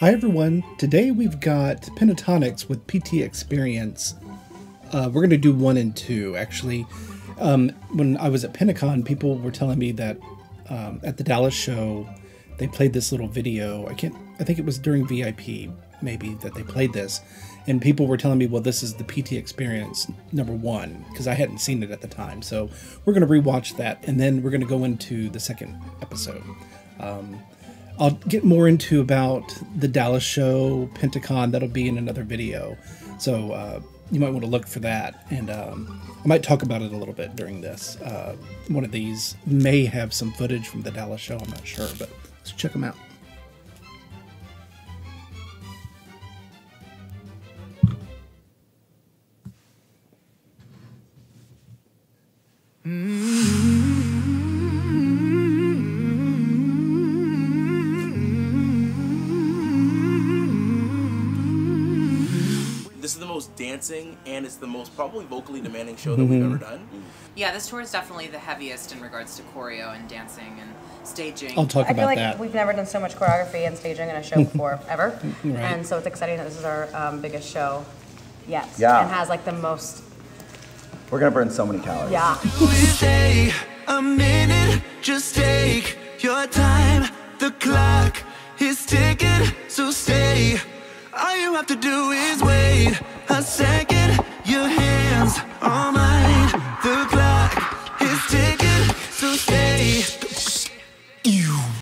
Hi everyone, today we've got Pentatonix with PTXperience. We're going to do 1 and 2 actually. When I was at Pentacon, people were telling me that at the Dallas show they played this little video. I think it was during VIP maybe that they played this, and people were telling me, well, this is the PTXperience #1, because I hadn't seen it at the time. So we're going to rewatch that, and then we're going to go into the second episode. I'll get more into about the Dallas show, Pentacon. That'll be in another video, so you might want to look for that. And I might talk about it a little bit during this. One of these may have some footage from the Dallas show, I'm not sure, but let's check them out. This is the most dancing, and it's the most probably vocally demanding show that we've ever done. Yeah, this tour is definitely the heaviest in regards to choreo and dancing and staging. I'll talk about that. I feel like we've never done so much choreography and staging in a show before, ever. Right. And so it's exciting that this is our biggest show yet. Yeah. And has like the most... We're going to burn so many calories. Yeah. Stay a minute, just take your time. The clock is ticking, so stay. All you have to do is wait a second. Your hands are mine. The clock is ticking, so stay.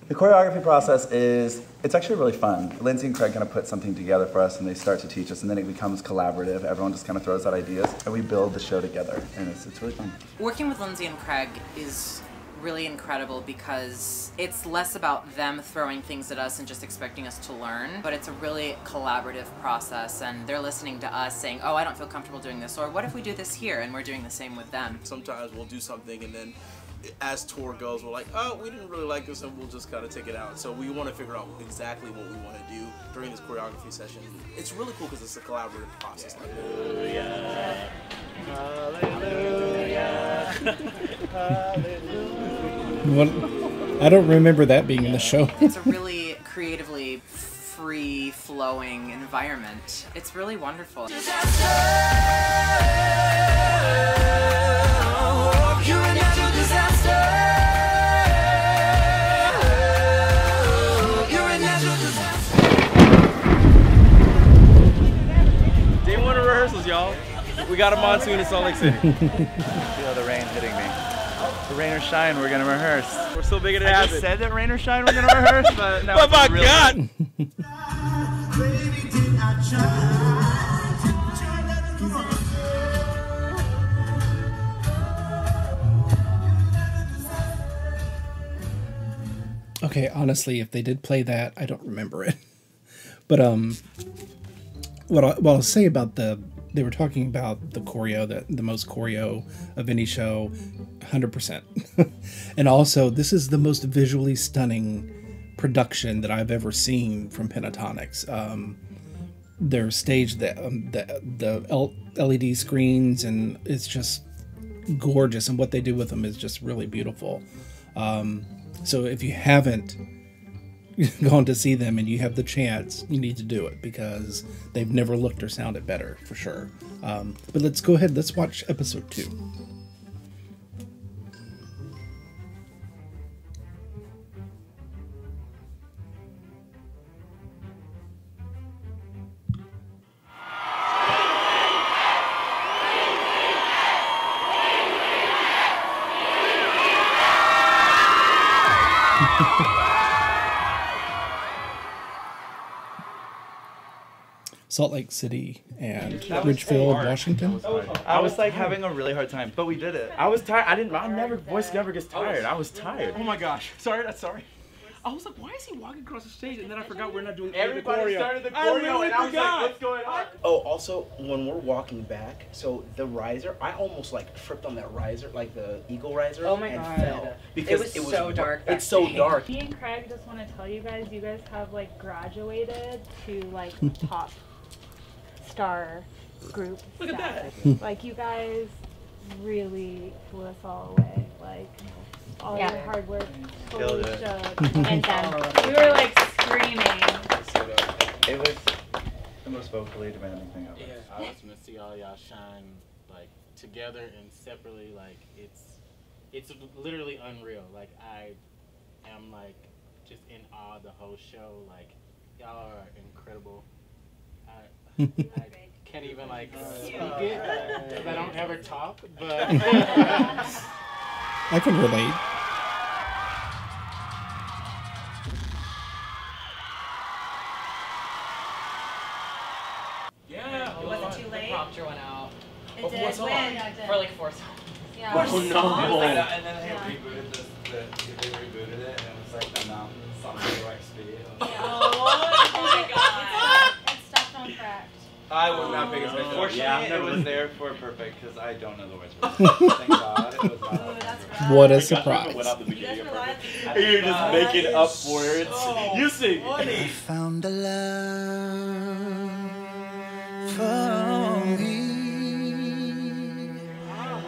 The choreography process it's actually really fun. Lindsay and Craig kind of put something together for us, and they start to teach us, and then it becomes collaborative. Everyone just kind of throws out ideas, and we build the show together, and it's really fun. Working with Lindsay and Craig is really incredible because it's less about them throwing things at us and just expecting us to learn, but it's a really collaborative process, and they're listening to us saying, oh, I don't feel comfortable doing this, or what if we do this here, and we're doing the same with them. Sometimes we'll do something, and then as tour goes, we're like, oh, we didn't really like this, and we'll just kind of take it out. So we want to figure out exactly what we want to do during this choreography session. It's really cool because it's a collaborative process. Hallelujah, hallelujah, hallelujah. What? I don't remember that being in the show. It's a really creatively free-flowing environment. It's really wonderful. Day 1 of rehearsals, y'all. We got a monsoon in Salt Lake City. I feel the rain hitting me. Rain or shine, we're gonna rehearse. We're so big at it. I just said that rain or shine, we're gonna rehearse, but now. But my God! Okay, honestly, if they did play that, I don't remember it. But what I'll say about they were talking about the choreo, the most choreo of any show, 100%. And also, this is the most visually stunning production that I've ever seen from Pentatonix. Their stage, the LED screens, and it's just gorgeous. And what they do with them is just really beautiful. So if you haven't gone to see them and you have the chance, you need to do it, because they've never looked or sounded better, for sure. But let's go ahead, let's watch episode 2. Salt Lake City and Ridgefield, Washington. I was like having a really hard time, but we did it. I was tired. Voice never gets tired. I was tired. Oh my gosh. Sorry, that's sorry. I was like, why is he walking across the stage? And then I forgot we're not doing everybody started the choreo, and I was like, what's going on? Oh, also, when we're walking back, so the riser, I almost like tripped on that riser, like the eagle riser. Oh my God. Fell because it was so dark. It's so dark. Me and Craig just want to tell you guys have like graduated to like top star group. Look at that. Like, you guys really blew us all away. Like, all your hard work totally showed. And then we were like screaming. vocally to anything of it. Yeah, I just want to see all y'all shine like together and separately. Like it's literally unreal. Like I am like just in awe of the whole show. Like y'all are incredible. I can't even like speak it because I don't ever talk. But I can relate. It did for like 4 songs. Yeah. Oh no! And then they rebooted they rebooted it, and it was like the mountain something like speed. Oh my god! It's stuck on cracked. I was not big as my fortune. Yeah, I was there for perfect because I don't know the words. Thank God it was not. Right. What a surprise! You're just making up words. You sing. I found the love for me.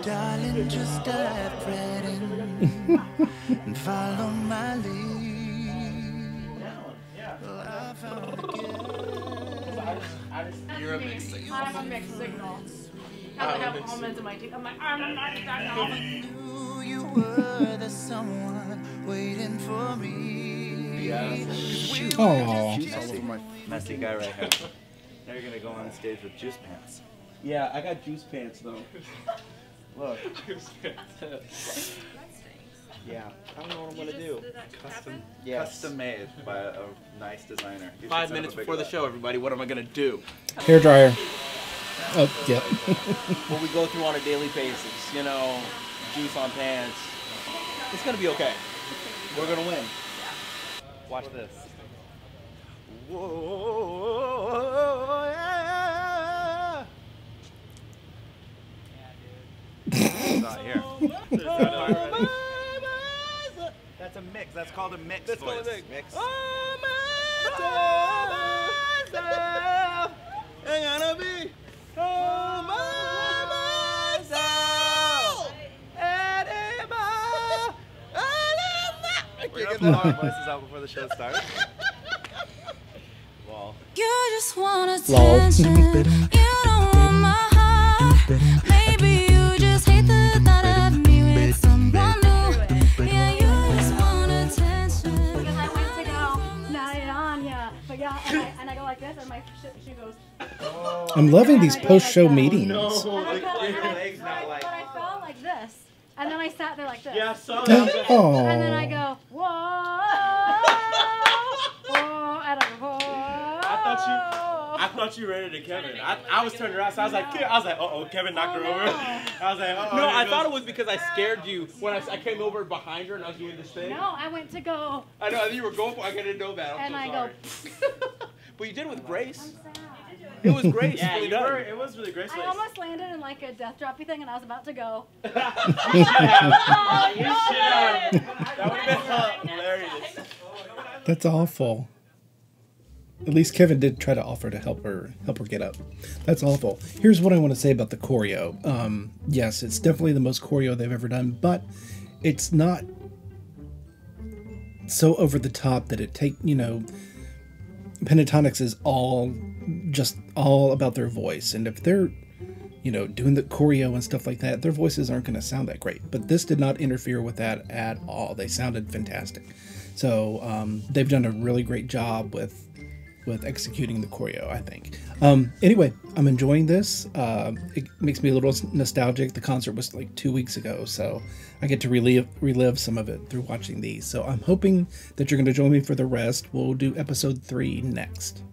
Darling, just dive right in and follow my lead. Yeah. I found a good. You're a mixed signal. I'm a mixed signal. I have almonds in my teeth. I'm like, I'm not exactly. I knew you were the someone waiting for me. Yes. Oh, he's all over my messy guy right here. Now you're going to go on stage with juice pants. Yeah, I got juice pants though. Look. Yeah. I don't know what I'm gonna do. Custom. Yes. Custom made by a nice designer. 5 minutes before the show, everybody. What am I gonna do? Hair dryer. Oh, yeah. What we go through on a daily basis, you know, juice on pants. It's gonna be okay. We're gonna win. Watch this. Whoa. Here. That's a mix. That's called a mix. That's called a mix. Oh, myself, ain't gonna be. Oh, myself, anymore. We're gonna blow our voices out before the show starts. Well. You just want attention. You don't want my heart. Maybe you just hate the. She goes, oh, I'm loving these post-show meetings. No, and I fell like this, and then I sat there like this. Yeah, so and then I go, whoa, whoa, and I'm whoa. I thought you ran into Kevin. I was turning around, so I was like, uh-oh, Kevin knocked her over. I was like, uh-oh. No, I thought it was because I scared you when I came over behind her and I was doing this thing. No, I went to go. I know you were going for. I didn't know that. I'm so sorry. Well, you did it with grace. I'm sad. It was grace. Yeah, it was really graceful. I almost landed in like a death droppy thing, and I was about to go. You should have. You should have. That would have been hilarious. That's awful. At least Kevin did try to offer to help her get up. That's awful. Here's what I want to say about the choreo. Yes, it's definitely the most choreo they've ever done, but it's not so over the top that it take, you know. Pentatonix is all about their voice, and if they're, you know, doing the choreo and stuff like that, their voices aren't going to sound that great, but this did not interfere with that at all. They sounded fantastic. So they've done a really great job with executing the choreo, I think. Anyway, I'm enjoying this. It makes me a little nostalgic. The concert was like 2 weeks ago, so I get to relive some of it through watching these. So I'm hoping that you're going to join me for the rest. We'll do episode 3 next.